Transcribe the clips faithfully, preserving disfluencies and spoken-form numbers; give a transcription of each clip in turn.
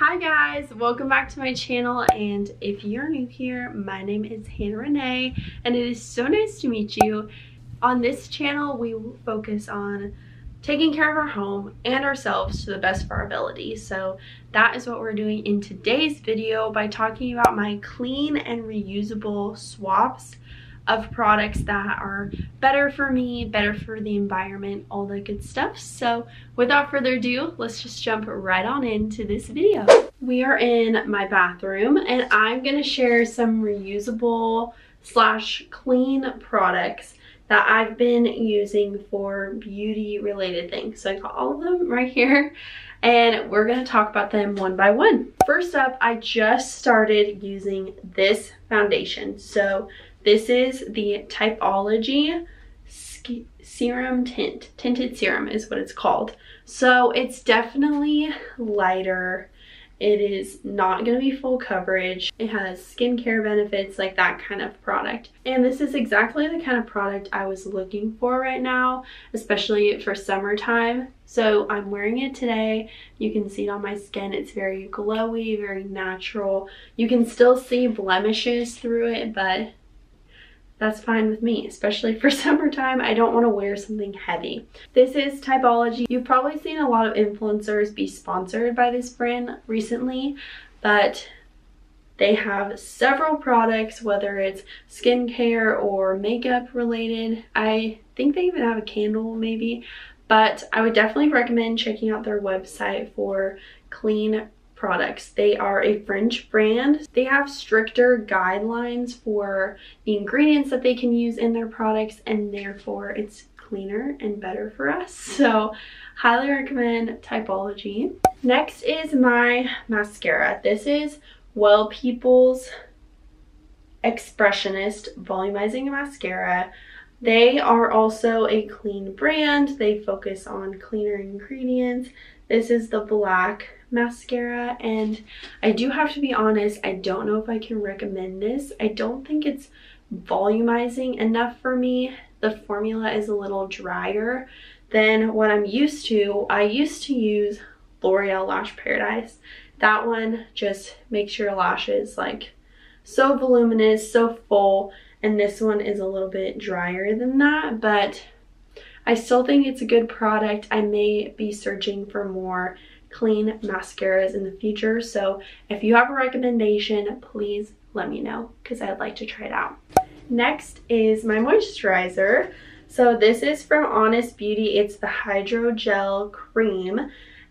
Hi guys, welcome back to my channel, and if you're new here, my name is Hannah Renee and it is so nice to meet you. On this channel we will focus on taking care of our home and ourselves to the best of our ability. So that is what we're doing in today's video by talking about my clean and reusable swaps of products that are better for me, better for the environment, all that good stuff. So without further ado, let's just jump right on into this video. We are in my bathroom and I'm gonna share some reusable slash clean products that I've been using for beauty related things. So I got all of them right here and we're gonna talk about them one by one. First up, I just started using this foundation. So this is the Typology Serum Tint. Tinted Serum is what it's called. So it's definitely lighter. It is not going to be full coverage. It has skincare benefits, like that kind of product. And this is exactly the kind of product I was looking for right now, especially for summertime. So I'm wearing it today. You can see it on my skin. It's very glowy, very natural. You can still see blemishes through it, but that's fine with me, especially for summertime. I don't want to wear something heavy. This is Typology. You've probably seen a lot of influencers be sponsored by this brand recently, but they have several products, whether it's skincare or makeup related. I think they even have a candle maybe, but I would definitely recommend checking out their website for clean products. They are a French brand. They have stricter guidelines for the ingredients that they can use in their products, and therefore it's cleaner and better for us. So highly recommend Typology. Next is my mascara. This is Well People's Expressionist Volumizing Mascara. They are also a clean brand. They focus on cleaner ingredients. This is the black mascara, and I do have to be honest, I don't know if I can recommend this. I don't think it's volumizing enough for me. The formula is a little drier than what I'm used to. I used to use L'Oreal Lash Paradise. That one just makes your lashes like so voluminous, so full, and this one is a little bit drier than that, but I still think it's a good product. I may be searching for more clean mascaras in the future, so if you have a recommendation, please let me know because I'd like to try it out. Next is my moisturizer. So this is from Honest Beauty. It's the Hydrogel Cream,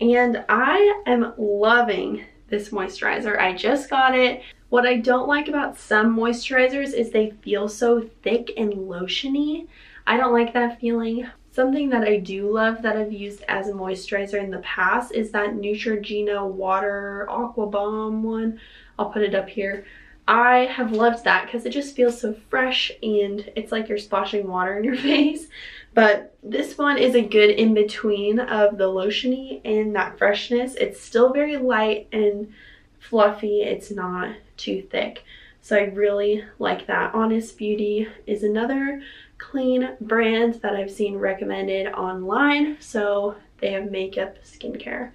and I am loving this moisturizer. I just got it. What I don't like about some moisturizers is they feel so thick and lotiony. I don't like that feeling. Something that I do love that I've used as a moisturizer in the past is that Neutrogena Water Aqua Bomb one. I'll put it up here. I have loved that because it just feels so fresh and it's like you're splashing water in your face. But this one is a good in-between of the lotiony and that freshness. It's still very light and fluffy. It's not too thick. So I really like that. Honest Beauty is another clean brand that I've seen recommended online. So they have makeup, skincare.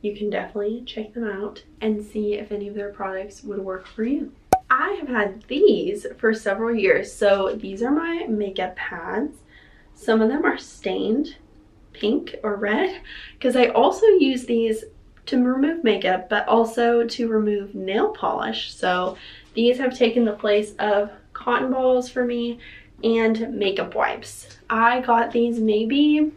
You can definitely check them out and see if any of their products would work for you. I have had these for several years. So these are my makeup pads. Some of them are stained pink or red because I also use these to remove makeup, but also to remove nail polish. So these have taken the place of cotton balls for me and makeup wipes. I got these maybe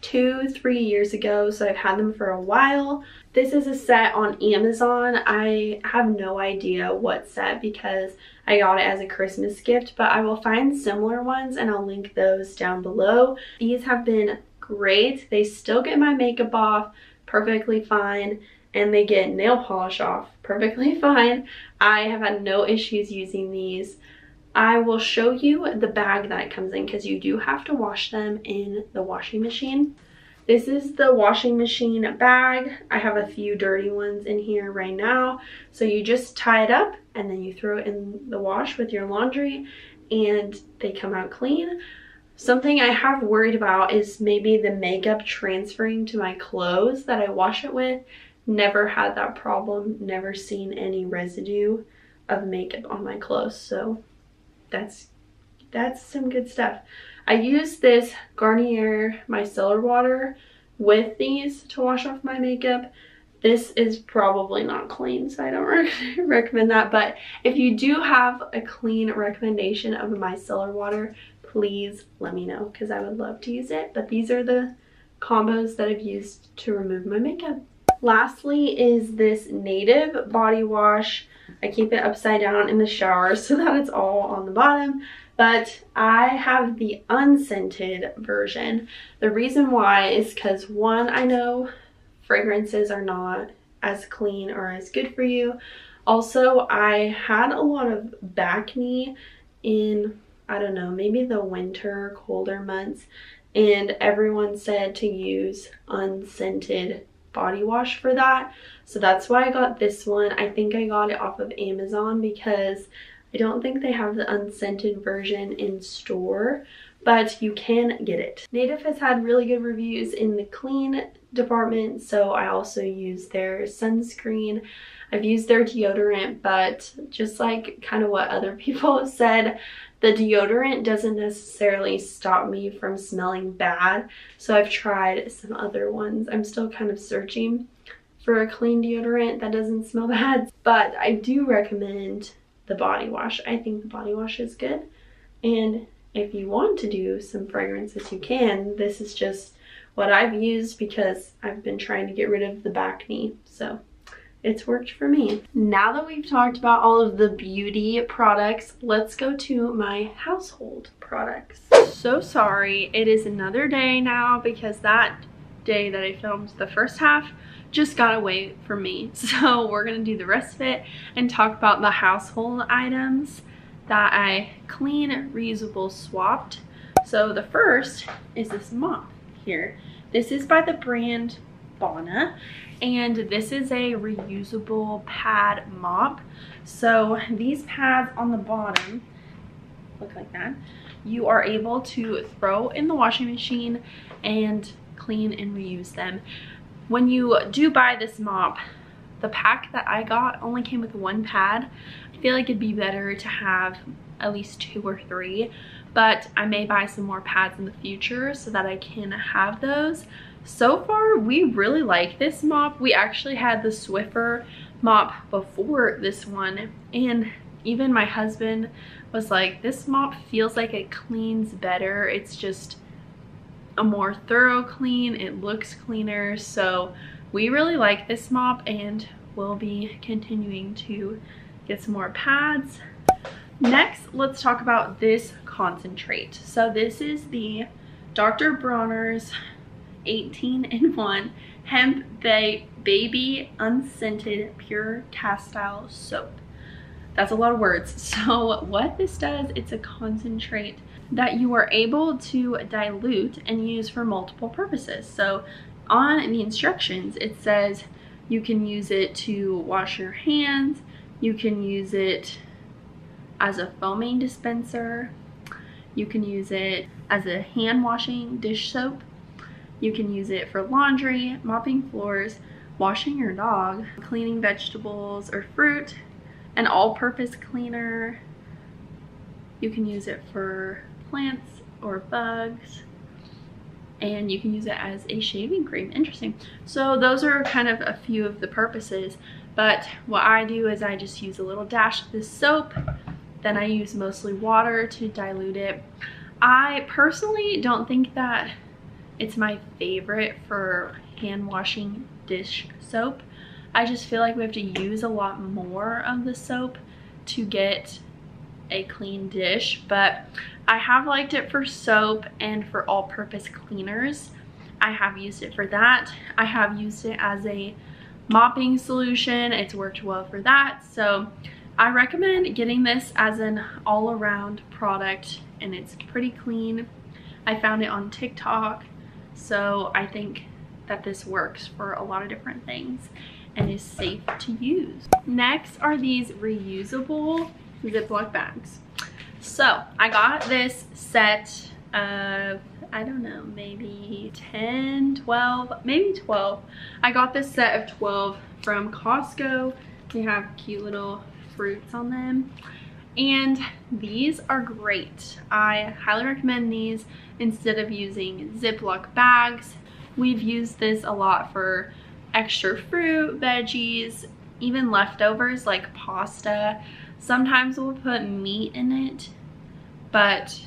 two, three years ago, so I've had them for a while. This is a set on Amazon. I have no idea what set because I got it as a Christmas gift, but I will find similar ones and I'll link those down below. These have been great. They still get my makeup off perfectly fine, and they get nail polish off perfectly fine. I have had no issues using these. I will show you the bag that it comes in because you do have to wash them in the washing machine. This is the washing machine bag. I have a few dirty ones in here right now. So you just tie it up and then you throw it in the wash with your laundry and they come out clean. Something I have worried about is maybe the makeup transferring to my clothes that I wash it with. never had that problem, never seen any residue of makeup on my clothes. So that's that's some good stuff. I use this Garnier Micellar Water with these to wash off my makeup. This is probably not clean, so I don't re recommend that. But if you do have a clean recommendation of micellar water, please let me know, because I would love to use it. But these are the combos that I've used to remove my makeup. Lastly is this Native body wash. I keep it upside down in the shower so that it's all on the bottom. But I have the unscented version. The reason why is because, one, I know fragrances are not as clean or as good for you. Also, I had a lot of back knee in, I don't know, maybe the winter, colder months, and everyone said to use unscented body wash for that. So that's why I got this one. I think I got it off of Amazon because I don't think they have the unscented version in store, but you can get it. Native has had really good reviews in the clean department, so I also use their sunscreen. I've used their deodorant, but just like kind of what other people have said, the deodorant doesn't necessarily stop me from smelling bad, so I've tried some other ones. I'm still kind of searching for a clean deodorant that doesn't smell bad, but I do recommend the body wash. I think the body wash is good, and if you want to do some fragrances, you can. This is just what I've used because I've been trying to get rid of the back knee, so it's worked for me. Now that we've talked about all of the beauty products, let's go to my household products. So sorry, it is another day now because that day that I filmed the first half just got away from me. So we're gonna do the rest of it and talk about the household items that I clean, reusable, swapped. So the first is this mop here. This is by the brand Bonna, and this is a reusable pad mop. So these pads on the bottom look like that. You are able to throw in the washing machine and clean and reuse them. When you do buy this mop, the pack that I got only came with one pad. I feel like it'd be better to have at least two or three, but I may buy some more pads in the future so that I can have those. So far, we really like this mop. We actually had the Swiffer mop before this one, and even my husband was like, this mop feels like it cleans better. It's just a more thorough clean. It looks cleaner. So we really like this mop, and we'll be continuing to get some more pads. Next, let's talk about this concentrate. So this is the Doctor Bronner's eighteen in one Hemp Baby Unscented Pure Castile Soap. That's a lot of words. So what this does, it's a concentrate that you are able to dilute and use for multiple purposes. So on the instructions, it says you can use it to wash your hands, you can use it as a foaming dispenser, you can use it as a hand washing dish soap, you can use it for laundry, mopping floors, washing your dog, cleaning vegetables or fruit, an all-purpose cleaner, you can use it for plants or bugs, and you can use it as a shaving cream. Interesting. So those are kind of a few of the purposes, but what I do is I just use a little dash of this soap, then I use mostly water to dilute it. I personally don't think that it's my favorite for hand washing dish soap. I just feel like we have to use a lot more of the soap to get a clean dish, but I have liked it for soap and for all-purpose cleaners. I have used it for that. I have used it as a mopping solution. It's worked well for that. So I recommend getting this as an all-around product, and it's pretty clean. I found it on TikTok, so I think that this works for a lot of different things and is safe to use. Next are these reusable Ziploc bags. So I got this set of, I don't know, maybe ten, twelve, maybe twelve. I got this set of twelve from Costco. They have cute little fruits on them. And these are great. I highly recommend these instead of using Ziploc bags. We've used this a lot for extra fruit, veggies, even leftovers like pasta. Sometimes we'll put meat in it, but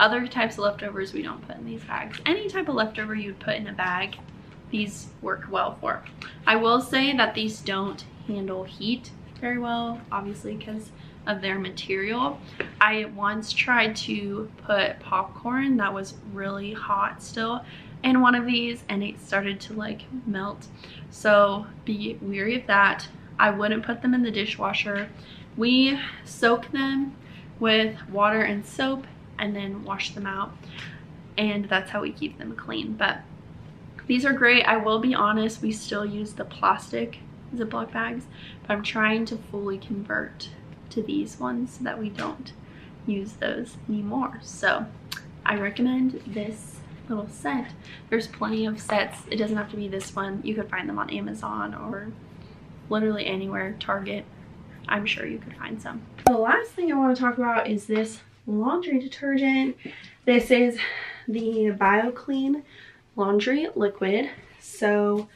other types of leftovers we don't put in these bags. Any type of leftover you'd put in a bag, these work well for. I will say that these don't handle heat very well, obviously because of their material. I once tried to put popcorn that was really hot still in one of these and it started to like melt. So be wary of that. I wouldn't put them in the dishwasher. We soak them with water and soap and then wash them out, and that's how we keep them clean. But these are great. I will be honest, we still use the plastic Ziploc bags, but I'm trying to fully convert to these ones so that we don't use those anymore. So I recommend this little set. There's plenty of sets. It doesn't have to be this one. You could find them on Amazon or literally anywhere, Target. I'm sure you could find some. The last thing I want to talk about is this laundry detergent. This is the BioClean laundry liquid. So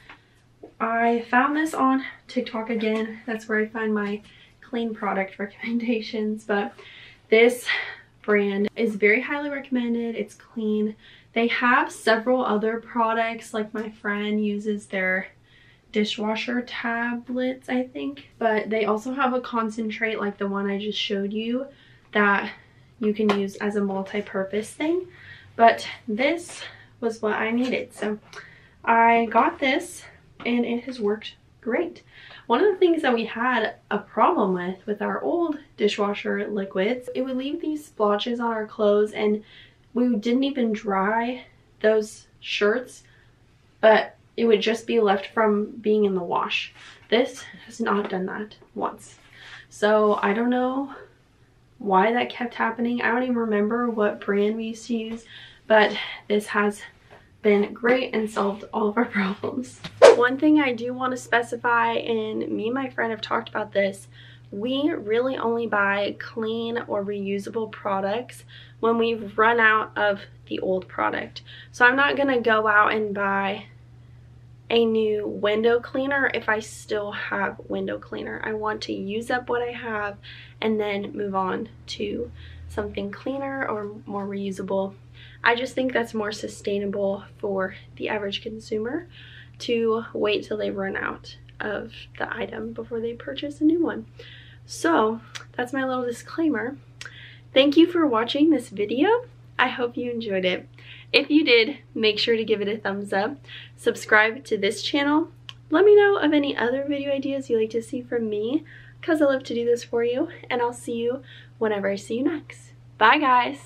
I found this on TikTok again. That's where I find my clean product recommendations, but this brand is very highly recommended. It's clean. They have several other products, like my friend uses their dishwasher tablets, I think, but they also have a concentrate like the one I just showed you that you can use as a multi-purpose thing, but this was what I needed. So I got this and it has worked great. One of the things that we had a problem with with our old dishwasher liquids, it would leave these splotches on our clothes and we didn't even dry those shirts, but it would just be left from being in the wash. This has not done that once. So I don't know why that kept happening. I don't even remember what brand we used to use, but this has been great and solved all of our problems. One thing I do want to specify, and me and my friend have talked about this, we really only buy clean or reusable products when we've run out of the old product. So I'm not gonna go out and buy a new window cleaner if I still have window cleaner. I want to use up what I have and then move on to something cleaner or more reusable. I just think that's more sustainable for the average consumer to wait till they run out of the item before they purchase a new one. So that's my little disclaimer. Thank you for watching this video. I hope you enjoyed it. If you did, make sure to give it a thumbs up. Subscribe to this channel. Let me know of any other video ideas you'd like to see from me, because I love to do this for you, and I'll see you whenever I see you next. Bye guys!